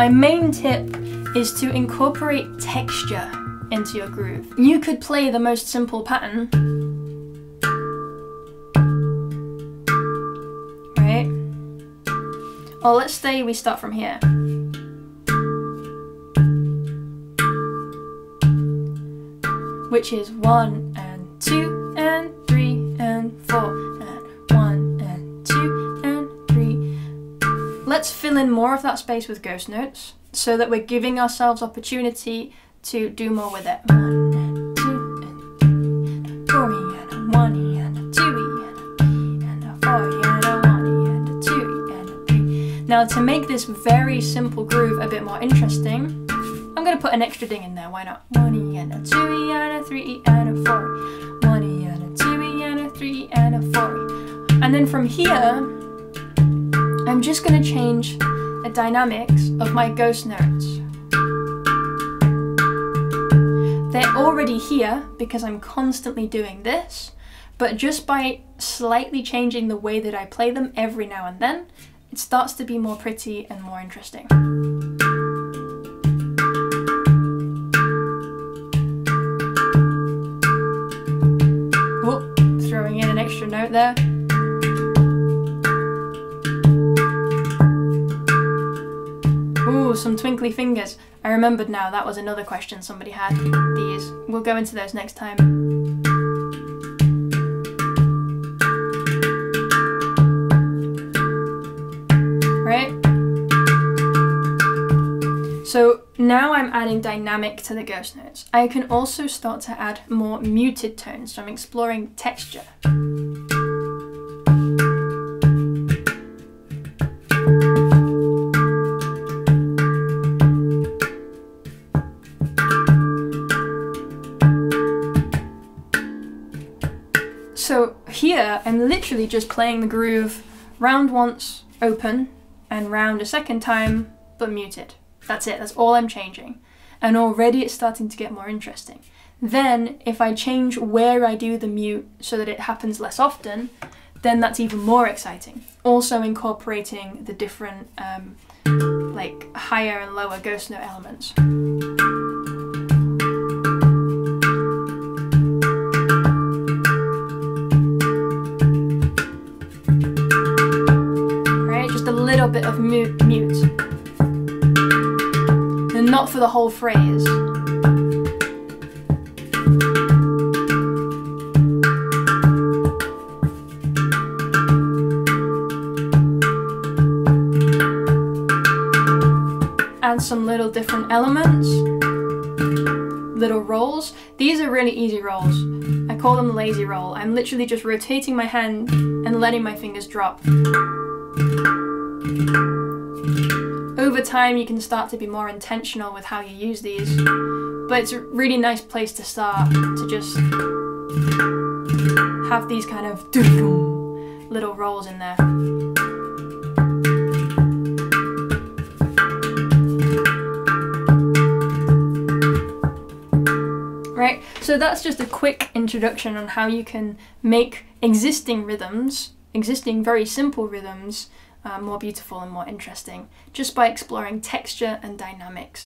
My main tip is to incorporate texture into your groove. You could play the most simple pattern, right? Or let's say we start from here. Which is 1 and 2 and 3 and 4 and 1 and 2 and 3. Let's fill in more of that space with ghost notes so that we're giving ourselves opportunity to do more with it. 1 and 2 and 3 and 4 and 1 and 2 and 3 and 4 and 1 and 2 and 3. Now to make this very simple groove a bit more interesting, I'm going to put an extra ding in there, why not? 1 and a 2 and a 3 and a 4. 1 and a 2 and a 3 and a 4. And then from here, I'm just going to change the dynamics of my ghost notes. They're already here because I'm constantly doing this, but just by slightly changing the way that I play them every now and then, it starts to be more pretty and more interesting. Whoop, throwing in an extra note there. Ooh, some twinkly fingers. I remembered now, that was another question somebody had. These. We'll go into those next time. Right? So now I'm adding dynamic to the ghost notes. I can also start to add more muted tones, so I'm exploring texture. So here, I'm literally just playing the groove round once, open, and round a second time, but muted. That's it, that's all I'm changing. And already it's starting to get more interesting. Then, if I change where I do the mute so that it happens less often, then that's even more exciting. Also incorporating the different, like, higher and lower ghost note elements. Bit of mute, and not for the whole phrase. Add some little different elements, little rolls. These are really easy rolls. I call them the lazy roll. I'm literally just rotating my hand and letting my fingers drop. Over time you can start to be more intentional with how you use these, but it's a really nice place to start, to just have these kind of little rolls in there. Right, so that's just a quick introduction on how you can make existing rhythms, existing very simple rhythms, more beautiful and more interesting, just by exploring texture and dynamics.